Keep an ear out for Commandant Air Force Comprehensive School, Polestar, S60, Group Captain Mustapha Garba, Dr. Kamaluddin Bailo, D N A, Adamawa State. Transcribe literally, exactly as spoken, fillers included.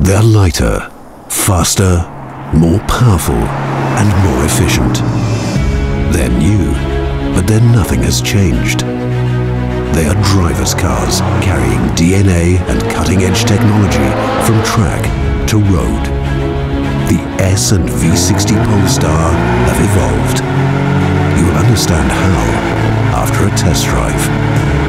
They're lighter, faster, more powerful, and more efficient. They're new, but then nothing has changed. They are driver's cars carrying D N A and cutting-edge technology from track to road. The S and V sixty Polestar have evolved. You will understand how after a test drive.